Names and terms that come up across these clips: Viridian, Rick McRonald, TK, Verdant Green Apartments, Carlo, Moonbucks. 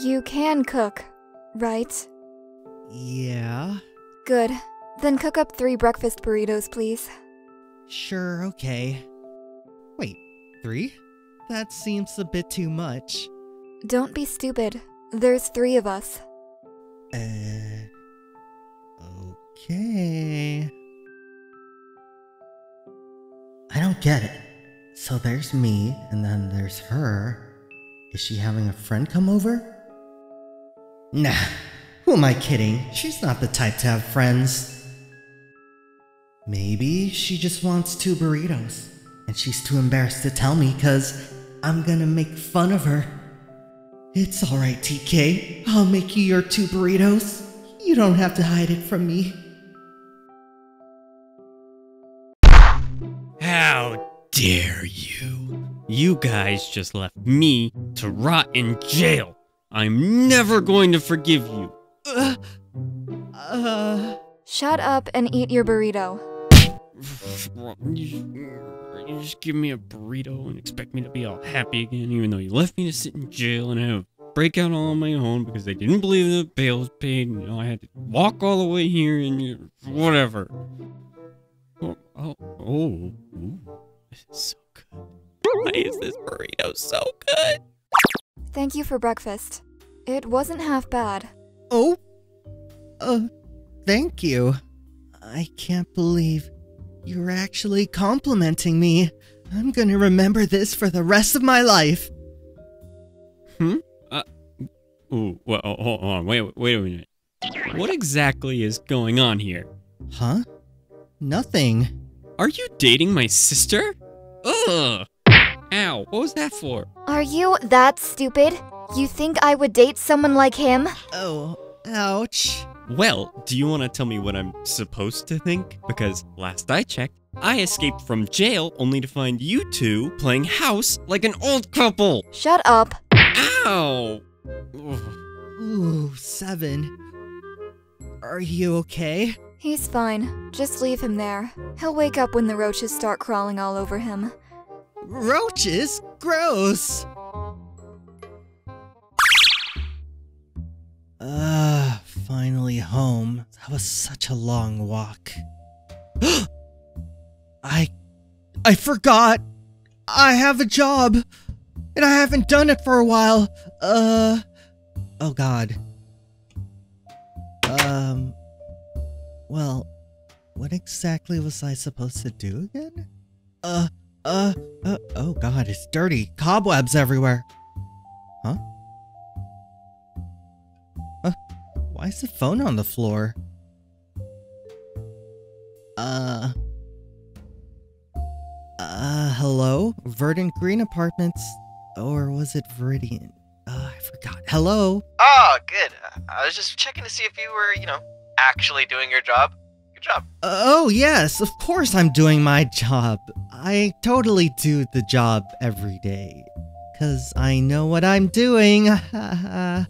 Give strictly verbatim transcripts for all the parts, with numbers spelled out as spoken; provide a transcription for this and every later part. You can cook, right? Yeah. Good. Then cook up three breakfast burritos, please. Sure, okay. Wait, three? That seems a bit too much. Don't be stupid. There's three of us. Uh... Okay... I don't get it. So there's me, and then there's her. Is she having a friend come over? Nah, who am I kidding? She's not the type to have friends. Maybe she just wants two burritos, and she's too embarrassed to tell me because I'm gonna make fun of her. It's alright, T K. I'll make you your two burritos. You don't have to hide it from me. How dare you? You guys just left me to rot in jail. I'm never going to forgive you. Uh, uh... Shut up and eat your burrito. You just give me a burrito and expect me to be all happy again, even though you left me to sit in jail and have a breakout all on my own because they didn't believe the bail was paid, and you know, I had to walk all the way here and whatever. Oh, oh, oh, ooh. This is so good. Why is this burrito so good? Thank you for breakfast. It wasn't half bad. Oh, uh, thank you. I can't believe you're actually complimenting me. I'm gonna remember this for the rest of my life. Hmm? Uh, ooh, well, hold on, wait, wait a minute. What exactly is going on here? Huh? Nothing. Are you dating my sister? Ugh! Ow, what was that for? Are you that stupid? You think I would date someone like him? Oh, ouch. Well, do you want to tell me what I'm supposed to think? Because last I checked, I escaped from jail only to find you two playing house like an old couple! Shut up. Ow! Ooh, Seven. Are you okay? He's fine. Just leave him there. He'll wake up when the roaches start crawling all over him. Roaches? Gross! Ah, uh, finally home. That was such a long walk. I... I forgot! I have a job! And I haven't done it for a while! Uh... Oh god. Um... Well, what exactly was I supposed to do again? Uh, uh, uh, oh god, it's dirty. Cobwebs everywhere. Huh? Uh, why is the phone on the floor? Uh... Uh, hello? Verdant Green Apartments? Or was it Viridian? Uh, I forgot. Hello? Oh, good. I was just checking to see if you were, you know... actually doing your job? Good job. Oh, yes, of course I'm doing my job. I totally do the job every day. Cause I know what I'm doing. uh,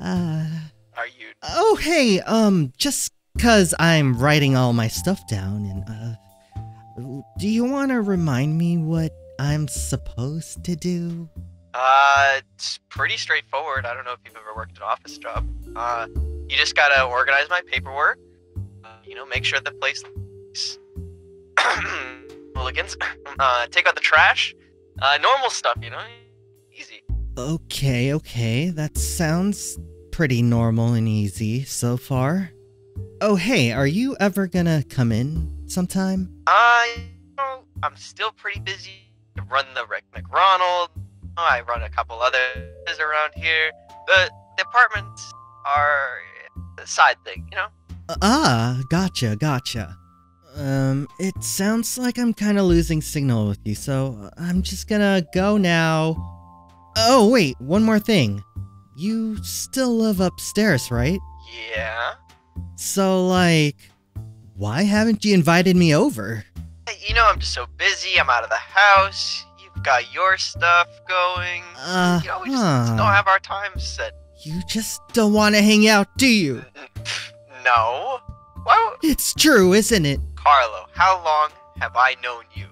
Are you- Oh, hey, um, just cause I'm writing all my stuff down and, uh, do you want to remind me what I'm supposed to do? Uh, it's pretty straightforward. I don't know if you've ever worked an office job. Uh, You just gotta organize my paperwork, uh, you know, make sure the place mulligans, uh, take out the trash, uh, normal stuff, you know, easy. Okay, okay, that sounds pretty normal and easy so far. Oh hey, are you ever gonna come in sometime? Uh, you know, I'm still pretty busy. I run the Rick McRonald, oh, I run a couple others around here, the, the apartments are... side thing, you know? Uh, ah, gotcha, gotcha. Um, it sounds like I'm kind of losing signal with you, so I'm just gonna go now. Oh, wait, one more thing. You still live upstairs, right? Yeah. So, like, why haven't you invited me over? You know, I'm just so busy, I'm out of the house, you've got your stuff going. Uh, you know, we just huh. don't have our time set. You just don't want to hang out, do you? No. Well, it's true, isn't it? Carlo, how long have I known you?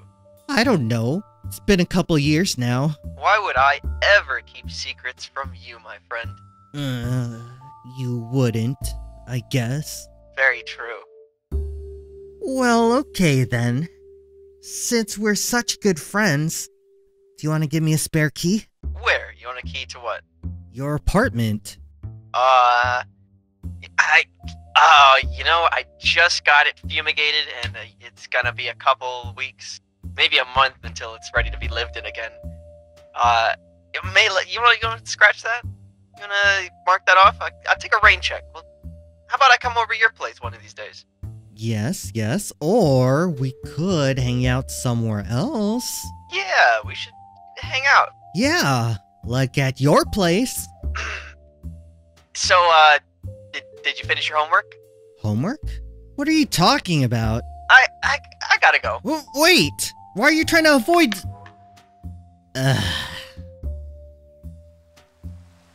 I don't know. It's been a couple years now. Why would I ever keep secrets from you, my friend? Uh, you wouldn't, I guess. Very true. Well, okay then. Since we're such good friends, do you want to give me a spare key? Where? You want a key to what? Your apartment. Uh, I, uh, you know, I just got it fumigated and it's gonna be a couple weeks, maybe a month until it's ready to be lived in again. Uh, it may, you wanna, you wanna scratch that? You wanna mark that off? I, I'll take a rain check. Well, how about I come over to your place one of these days? Yes, yes, or we could hang out somewhere else. Yeah, we should hang out. Yeah, like at your place. So, uh, did, did you finish your homework? Homework? What are you talking about? I, I, I gotta go. W wait, why are you trying to avoid... Ugh.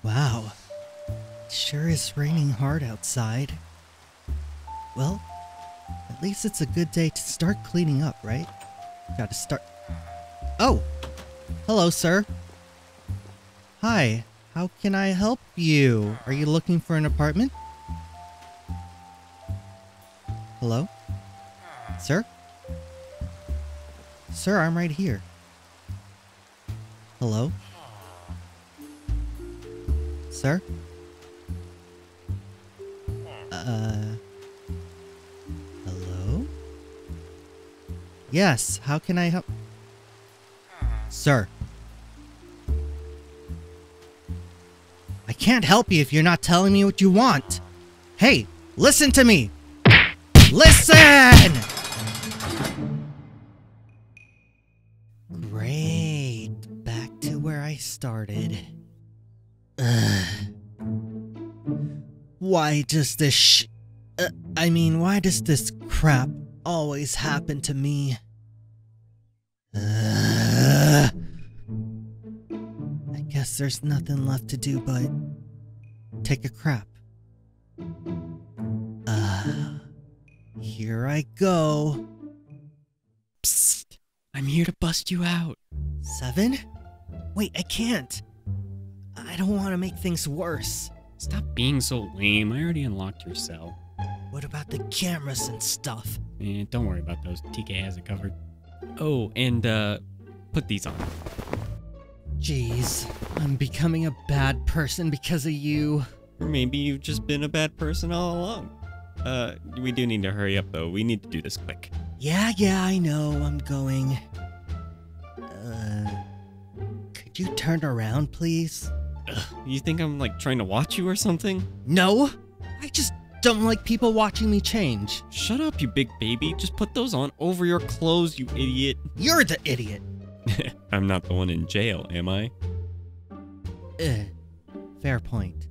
Wow, it sure is raining hard outside. Well, at least it's a good day to start cleaning up, right? Gotta start... Oh! Hello, sir. Hi. How can I help you? Are you looking for an apartment? Hello? Sir? Sir, I'm right here. Hello? Sir? Uh... Hello? Yes, how can I help? Sir. I can't help you if you're not telling me what you want. Hey, listen to me. Listen! Great. Back to where I started. Ugh. Why does this sh- uh, I mean, why does this crap always happen to me? Ugh. Guess there's nothing left to do but take a crap. Uh, here I go. Psst, I'm here to bust you out. Seven? Wait, I can't. I don't want to make things worse. Stop being so lame. I already unlocked your cell. What about the cameras and stuff? Eh, don't worry about those. T K has it covered. Oh, and uh, put these on. Jeez, I'm becoming a bad person because of you. Or maybe you've just been a bad person all along. Uh, we do need to hurry up though. We need to do this quick. Yeah, yeah, I know. I'm going. Uh, could you turn around, please? Ugh, you think I'm like trying to watch you or something? No, I just don't like people watching me change. Shut up, you big baby. Just put those on over your clothes, you idiot. You're the idiot. I'm not the one in jail, am I? Uh, fair point.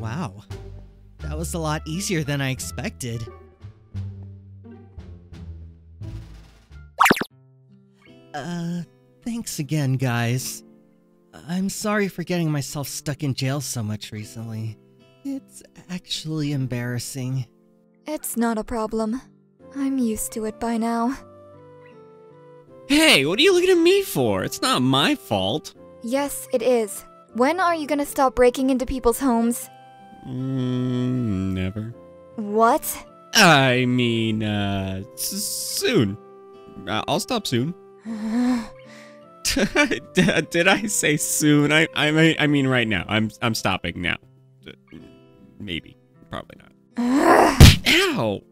Wow, that was a lot easier than I expected. Uh... Thanks again, guys. I'm sorry for getting myself stuck in jail so much recently. It's actually embarrassing. It's not a problem. I'm used to it by now. Hey, what are you looking at me for? It's not my fault. Yes, it is. When are you gonna stop breaking into people's homes? Mm, never. What? I mean, uh, soon. I'll stop soon. Did I say soon? I, I I mean right now. I'm I'm stopping now. Maybe. Probably not. Ow!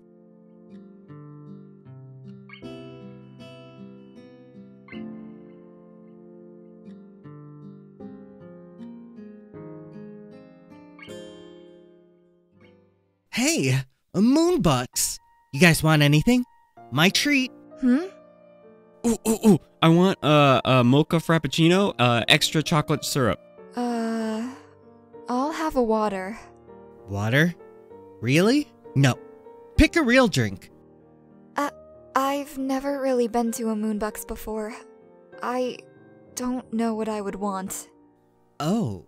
Hey, a Moonbucks. You guys want anything? My treat. Hmm? Ooh, ooh, ooh. I want uh, a mocha frappuccino, uh, extra chocolate syrup. Uh, I'll have a water. Water? Really? No. Pick a real drink. Uh, I've never really been to a Moonbucks before. I don't know what I would want. Oh,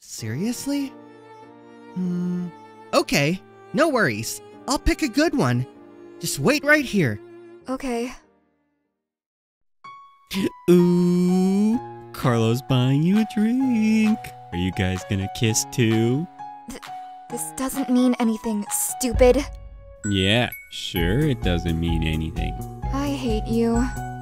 seriously? Hmm. Okay, no worries. I'll pick a good one. Just wait right here. Okay. Ooh, Carlo's buying you a drink. Are you guys gonna kiss too? Th this doesn't mean anything, stupid. Yeah, sure it doesn't mean anything. I hate you.